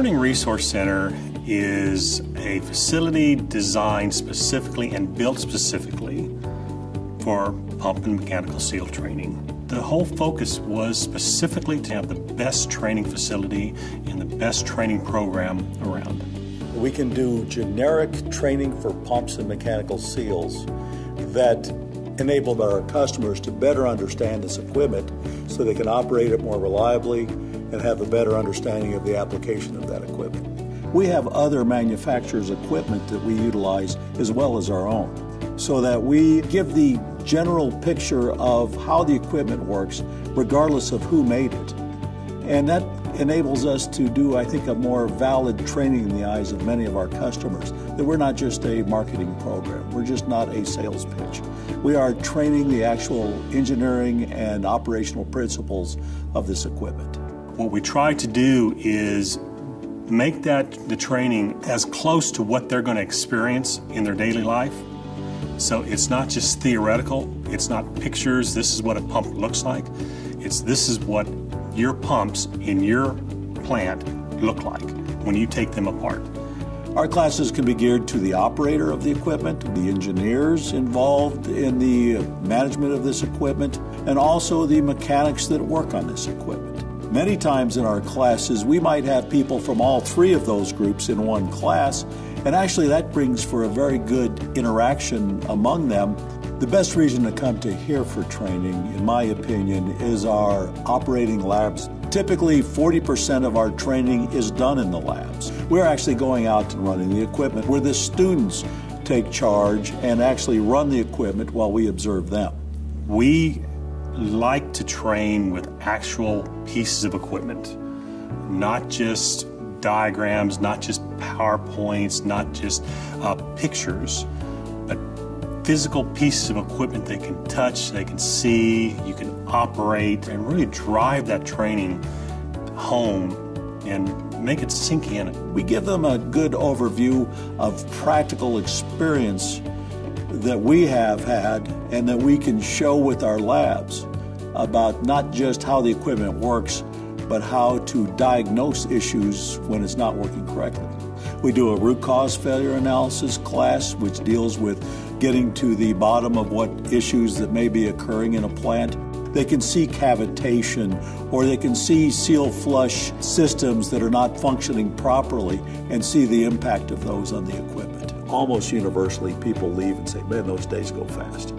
Learning Resource Center is a facility designed specifically and built specifically for pump and mechanical seal training. The whole focus was specifically to have the best training facility and the best training program around. We can do generic training for pumps and mechanical seals that enabled our customers to better understand this equipment so they can operate it more reliably and have a better understanding of the application of that equipment. We have other manufacturers' equipment that we utilize as well as our own, so that we give the general picture of how the equipment works regardless of who made it. And that enables us to do, I think, a more valid training in the eyes of many of our customers, that we're not just a marketing program, we're just not a sales pitch. We are training the actual engineering and operational principles of this equipment. What we try to do is make the training as close to what they're going to experience in their daily life. So it's not just theoretical, it's not pictures, this is what a pump looks like. This is what your pumps in your plant look like when you take them apart. Our classes can be geared to the operator of the equipment, the engineers involved in the management of this equipment, and also the mechanics that work on this equipment. Many times in our classes, we might have people from all three of those groups in one class, and actually that brings for a very good interaction among them. The best reason to come to here for training, in my opinion, is our operating labs. Typically, 40% of our training is done in the labs. We're actually going out and running the equipment, where the students take charge and actually run the equipment while we observe them. We like to train with actual pieces of equipment, not just diagrams, not just PowerPoints, not just pictures, but physical pieces of equipment they can touch, they can see, you can operate, and really drive that training home and make it sink in. We give them a good overview of practical experience that we have had and that we can show with our labs about not just how the equipment works, but how to diagnose issues when it's not working correctly. We do a root cause failure analysis class, which deals with getting to the bottom of what issues that may be occurring in a plant. They can see cavitation, or they can see seal flush systems that are not functioning properly and see the impact of those on the equipment. Almost universally, people leave and say, man, those days go fast.